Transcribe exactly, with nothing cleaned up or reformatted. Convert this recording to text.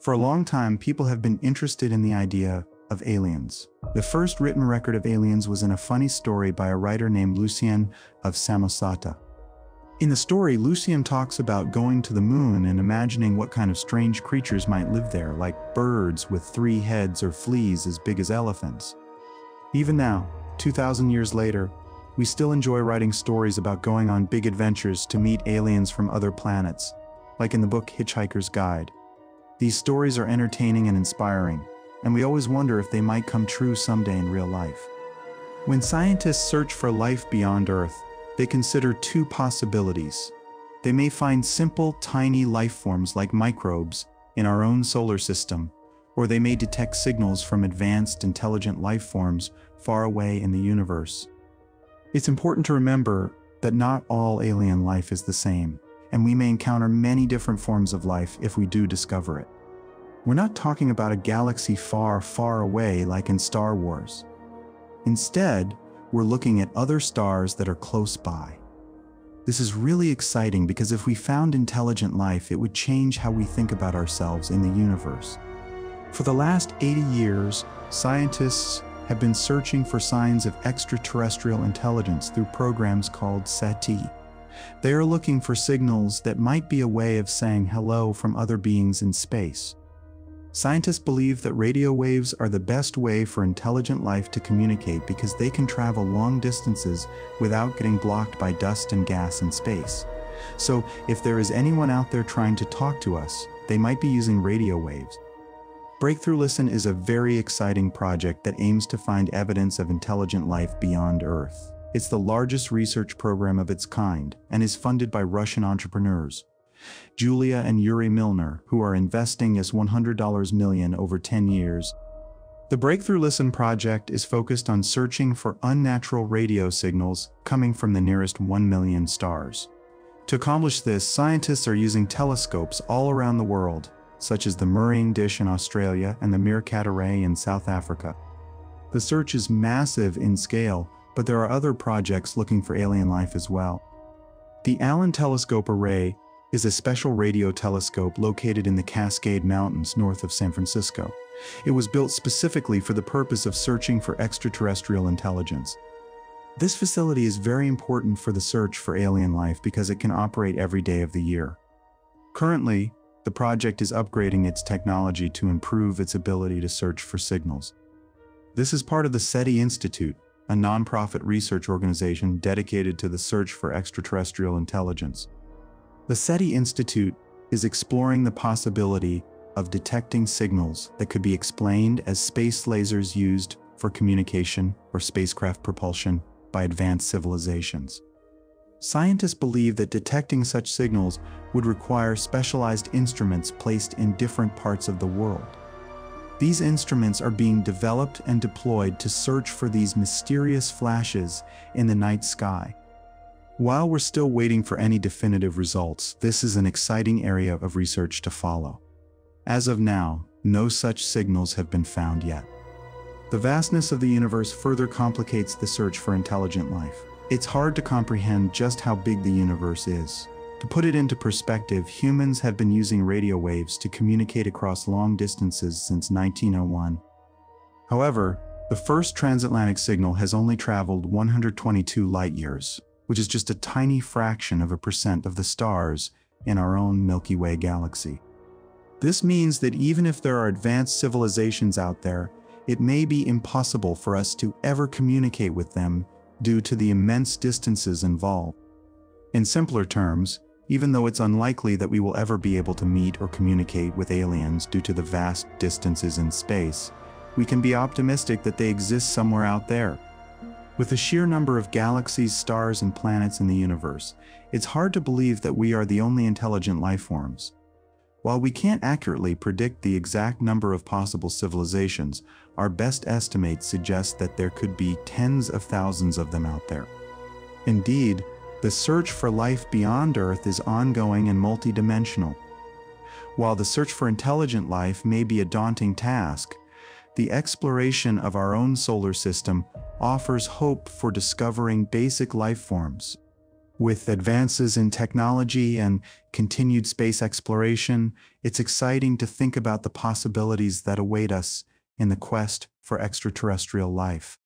For a long time, people have been interested in the idea of aliens. The first written record of aliens was in a funny story by a writer named Lucian of Samosata. In the story, Lucian talks about going to the moon and imagining what kind of strange creatures might live there, like birds with three heads or fleas as big as elephants. Even now, two thousand years later, we still enjoy writing stories about going on big adventures to meet aliens from other planets, like in the book Hitchhiker's Guide. These stories are entertaining and inspiring, and we always wonder if they might come true someday in real life. When scientists search for life beyond Earth, they consider two possibilities. They may find simple, tiny life forms like microbes in our own solar system, or they may detect signals from advanced, intelligent life forms far away in the universe. It's important to remember that not all alien life is the same, and we may encounter many different forms of life if we do discover it. We're not talking about a galaxy far, far away like in Star Wars. Instead, we're looking at other stars that are close by. This is really exciting because if we found intelligent life, it would change how we think about ourselves in the universe. For the last eighty years, scientists have been searching for signs of extraterrestrial intelligence through programs called SETI. They are looking for signals that might be a way of saying hello from other beings in space. Scientists believe that radio waves are the best way for intelligent life to communicate because they can travel long distances without getting blocked by dust and gas in space. So, if there is anyone out there trying to talk to us, they might be using radio waves. Breakthrough Listen is a very exciting project that aims to find evidence of intelligent life beyond Earth. It's the largest research program of its kind and is funded by Russian entrepreneurs, Julia and Yuri Milner, who are investing as one hundred million dollars over ten years. The Breakthrough Listen project is focused on searching for unnatural radio signals coming from the nearest one million stars. To accomplish this, scientists are using telescopes all around the world, such as the Parkes Dish in Australia and the MeerKAT Array in South Africa. The search is massive in scale, but there are other projects looking for alien life as well. The Allen Telescope Array is a special radio telescope located in the Cascade Mountains north of San Francisco. It was built specifically for the purpose of searching for extraterrestrial intelligence. This facility is very important for the search for alien life because it can operate every day of the year. Currently, the project is upgrading its technology to improve its ability to search for signals. This is part of the SETI Institute, a nonprofit research organization dedicated to the search for extraterrestrial intelligence. The SETI Institute is exploring the possibility of detecting signals that could be explained as space lasers used for communication or spacecraft propulsion by advanced civilizations. Scientists believe that detecting such signals would require specialized instruments placed in different parts of the world. These instruments are being developed and deployed to search for these mysterious flashes in the night sky. While we're still waiting for any definitive results, this is an exciting area of research to follow. As of now, no such signals have been found yet. The vastness of the universe further complicates the search for intelligent life. It's hard to comprehend just how big the universe is. To put it into perspective, humans have been using radio waves to communicate across long distances since nineteen oh one. However, the first transatlantic signal has only traveled one hundred twenty-two light years, which is just a tiny fraction of a percent of the stars in our own Milky Way galaxy. This means that even if there are advanced civilizations out there, it may be impossible for us to ever communicate with them due to the immense distances involved. In simpler terms, even though it's unlikely that we will ever be able to meet or communicate with aliens due to the vast distances in space, we can be optimistic that they exist somewhere out there. With the sheer number of galaxies, stars, and planets in the universe, it's hard to believe that we are the only intelligent life forms. While we can't accurately predict the exact number of possible civilizations, our best estimates suggest that there could be tens of thousands of them out there. Indeed, the search for life beyond Earth is ongoing and multidimensional. While the search for intelligent life may be a daunting task, the exploration of our own solar system offers hope for discovering basic life forms. With advances in technology and continued space exploration, it's exciting to think about the possibilities that await us in the quest for extraterrestrial life.